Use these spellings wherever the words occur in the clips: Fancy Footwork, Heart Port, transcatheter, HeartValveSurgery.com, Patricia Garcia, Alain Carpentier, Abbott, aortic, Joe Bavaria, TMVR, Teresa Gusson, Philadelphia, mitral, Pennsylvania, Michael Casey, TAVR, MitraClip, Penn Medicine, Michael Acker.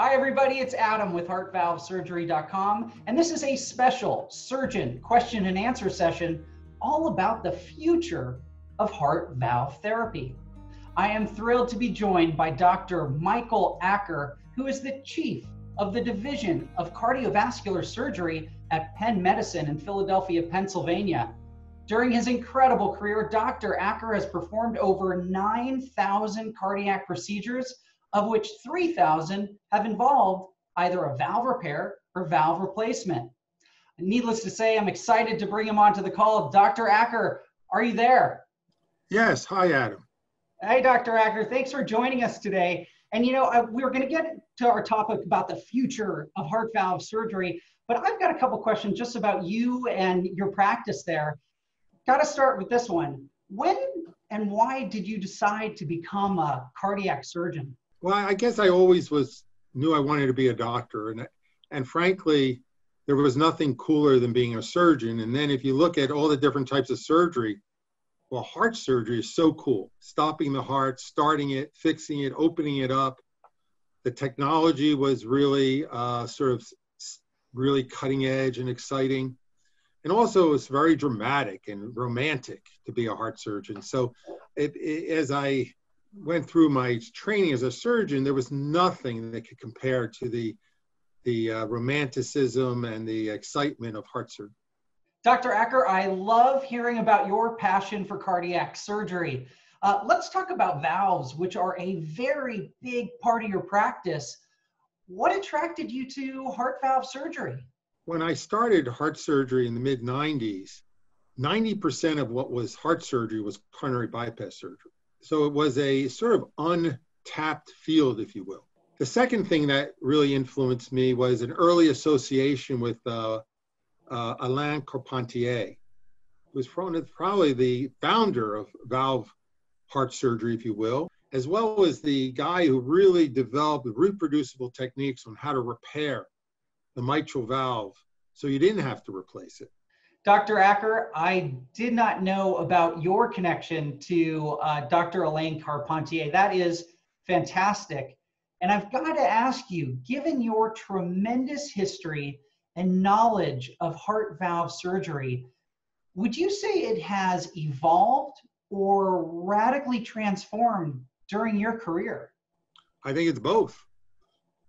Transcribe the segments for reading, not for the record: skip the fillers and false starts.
Hi everybody, it's Adam with HeartValveSurgery.com, and this is a special surgeon question and answer session all about the future of heart valve therapy. I am thrilled to be joined by Dr. Michael Acker, who is the chief of the Division of Cardiovascular Surgery at Penn Medicine in Philadelphia, Pennsylvania. During his incredible career, Dr. Acker has performed over 9,000 cardiac procedures, of which 3,000 have involved either a valve repair or valve replacement. Needless to say, I'm excited to bring him onto the call. Dr. Acker, are you there? Yes, hi Adam. Hey Dr. Acker, thanks for joining us today. And you know, we're gonna get to our topic about the future of heart valve surgery, but I've got a couple questions just about you and your practice there. Gotta start with this one. When and why did you decide to become a cardiac surgeon? Well, I guess I always knew I wanted to be a doctor, and frankly, there was nothing cooler than being a surgeon. And then if you look at all the different types of surgery, well, heart surgery is so cool. Stopping the heart, starting it, fixing it, opening it up. The technology was really really cutting edge and exciting. And also it's very dramatic and romantic to be a heart surgeon. So as I went through my training as a surgeon, there was nothing that could compare to the romanticism and the excitement of heart surgery. Dr. Acker, I love hearing about your passion for cardiac surgery. Let's talk about valves, which are a very big part of your practice. What attracted you to heart valve surgery? When I started heart surgery in the mid-'90s, 90% of what was heart surgery was coronary bypass surgery. So it was a sort of untapped field, if you will. The second thing that really influenced me was an early association with Alain Carpentier, who was probably the founder of valve heart surgery, if you will, as well as the guy who really developed reproducible techniques on how to repair the mitral valve so you didn't have to replace it. Dr. Acker, I did not know about your connection to Dr. Alain Carpentier. That is fantastic. And I've got to ask you, given your tremendous history and knowledge of heart valve surgery, would you say it has evolved or radically transformed during your career? I think it's both.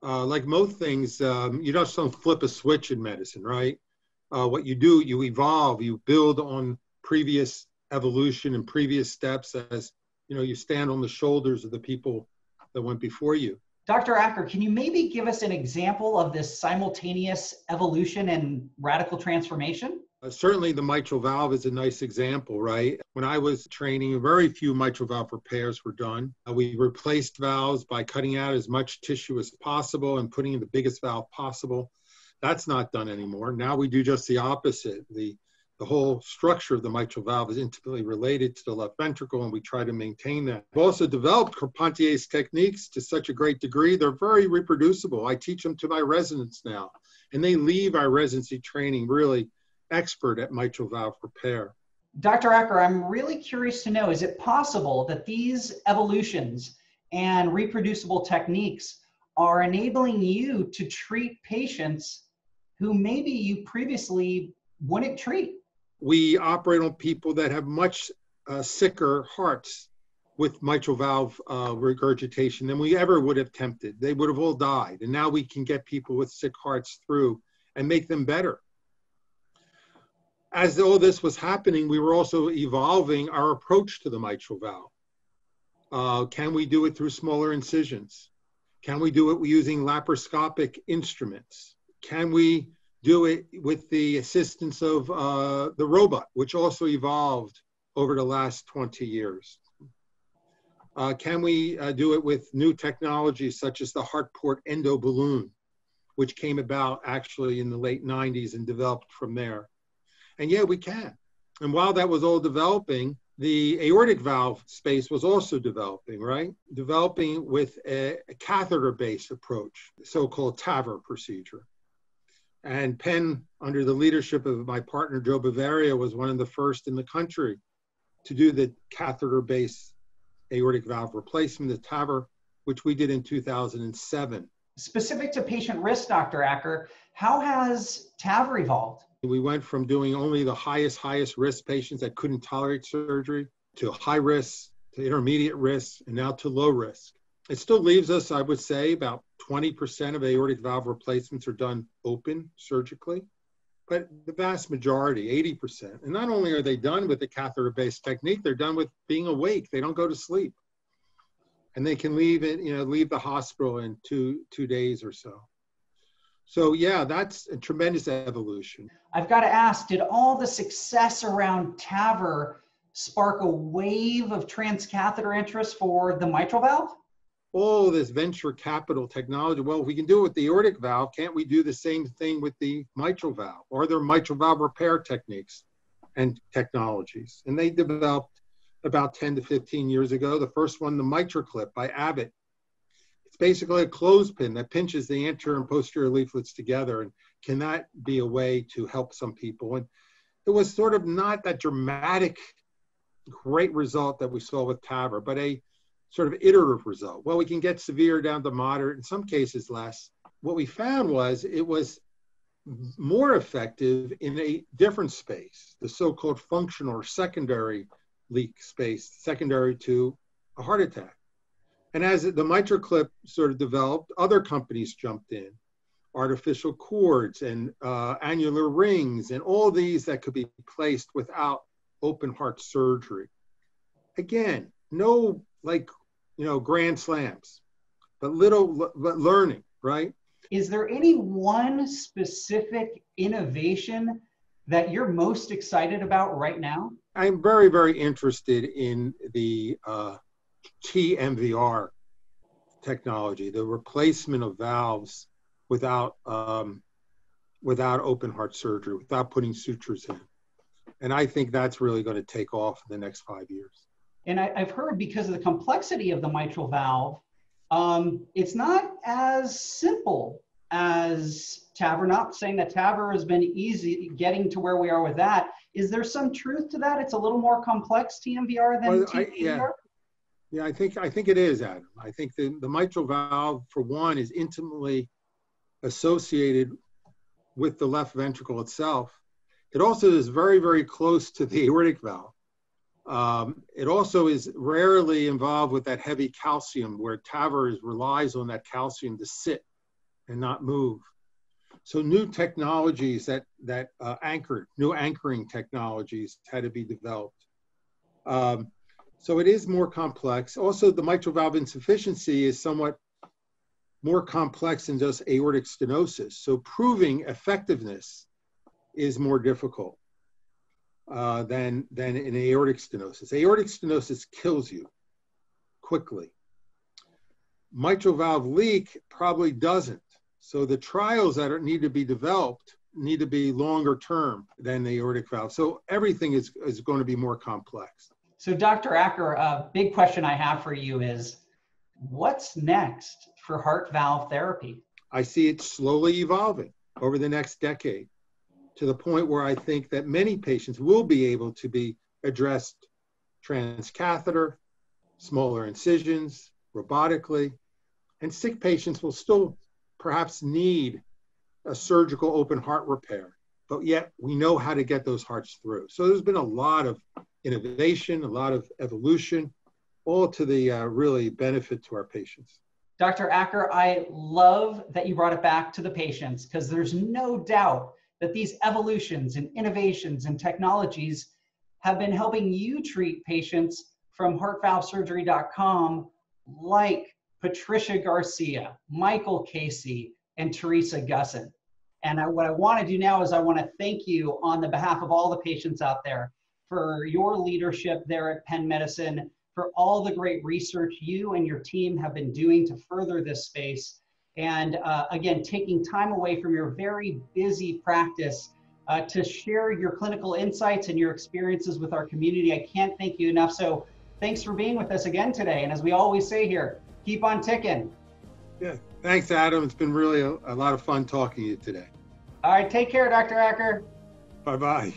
Like most things, you don't just flip a switch in medicine, right? What you do, you evolve, you build on previous evolution and previous steps as, you know, you stand on the shoulders of the people that went before you. Dr. Acker, can you maybe give us an example of this simultaneous evolution and radical transformation? Certainly the mitral valve is a nice example, right? When I was training, very few mitral valve repairs were done. We replaced valves by cutting out as much tissue as possible and putting in the biggest valve possible. That's not done anymore. Now we do just the opposite. The whole structure of the mitral valve is intimately related to the left ventricle, and we try to maintain that. We've also developed Carpentier's techniques to such a great degree. They're very reproducible. I teach them to my residents now, and they leave our residency training really expert at mitral valve repair. Dr. Acker, I'm really curious to know, is it possible that these evolutions and reproducible techniques are enabling you to treat patients who maybe you previously wouldn't treat? We operate on people that have much sicker hearts with mitral valve regurgitation than we ever would have attempted. They would have all died. And now we can get people with sick hearts through and make them better. As all this was happening, we were also evolving our approach to the mitral valve. Can we do it through smaller incisions? Can we do it using laparoscopic instruments? Can we do it with the assistance of the robot, which also evolved over the last 20 years? Can we do it with new technologies such as the Heart Port endo balloon, which came about actually in the late 90s and developed from there? And yeah, we can. And while that was all developing, the aortic valve space was also developing, right? Developing with a catheter-based approach, the so-called TAVR procedure. And Penn, under the leadership of my partner, Joe Bavaria, was one of the first in the country to do the catheter-based aortic valve replacement, the TAVR, which we did in 2007. Specific to patient risk, Dr. Acker, how has TAVR evolved? We went from doing only the highest risk patients that couldn't tolerate surgery to high risk, to intermediate risk, and now to low risk. It still leaves us, I would say, about 20% of aortic valve replacements are done open surgically, but the vast majority, 80%, and not only are they done with the catheter-based technique, they're done with being awake. They don't go to sleep. And they can leave it, leave the hospital in two days or so. So yeah, that's a tremendous evolution. I've got to ask, did all the success around TAVR spark a wave of transcatheter interest for the mitral valve? All this venture capital technology, well, if we can do it with the aortic valve, can't we do the same thing with the mitral valve? Are there mitral valve repair techniques and technologies? And they developed about 10 to 15 years ago. The first one, the MitraClip by Abbott. It's basically a clothespin that pinches the anterior and posterior leaflets together, and can that be a way to help some people? And it was sort of not that dramatic, great result that we saw with TAVR, but a sort of iterative result. Well, we can get severe down to moderate, in some cases less. What we found was it was more effective in a different space, the so-called functional or secondary leak space, secondary to a heart attack. And as the MitraClip sort of developed, other companies jumped in, artificial cords and annular rings and all these that could be placed without open heart surgery. Again, no grand slams, but little learning, right? Is there any one specific innovation that you're most excited about right now? I'm very, very interested in the TMVR technology, the replacement of valves without open heart surgery, without putting sutures in. And I think that's really going to take off in the next 5 years. And I've heard, because of the complexity of the mitral valve, it's not as simple as TAVR. Not saying that TAVR has been easy getting to where we are with that. Is there some truth to that? It's a little more complex, TMVR, than TAVR? Yeah, I think it is, Adam. I think the mitral valve, for one, is intimately associated with the left ventricle itself. It also is very, very close to the aortic valve. It also is rarely involved with that heavy calcium, where TAVR relies on that calcium to sit and not move. So new technologies new anchoring technologies had to be developed. So it is more complex. Also, the mitral valve insufficiency is somewhat more complex than just aortic stenosis. So proving effectiveness is more difficult than in aortic stenosis. Aortic stenosis kills you quickly. Mitral valve leak probably doesn't. So the trials that need to be developed need to be longer term than the aortic valve. So everything is going to be more complex. So Dr. Acker, a big question I have for you is, what's next for heart valve therapy? I see it slowly evolving over the next decade to the point where I think that many patients will be able to be addressed transcatheter, smaller incisions, robotically, and sick patients will still perhaps need a surgical open heart repair, but yet we know how to get those hearts through. So there's been a lot of innovation, a lot of evolution, all to the really benefit to our patients. Dr. Acker, I love that you brought it back to the patients, because there's no doubt that these evolutions and innovations and technologies have been helping you treat patients from HeartValveSurgery.com, like Patricia Garcia, Michael Casey, and Teresa Gusson. And what I want to do now is I want to thank you on the behalf of all the patients out there for your leadership there at Penn Medicine, for all the great research you and your team have been doing to further this space. And again, taking time away from your very busy practice to share your clinical insights and your experiences with our community. I can't thank you enough. So thanks for being with us again today. And as we always say here, keep on ticking. Yeah, thanks, Adam. It's been really a lot of fun talking to you today. All right, take care, Dr. Acker. Bye-bye.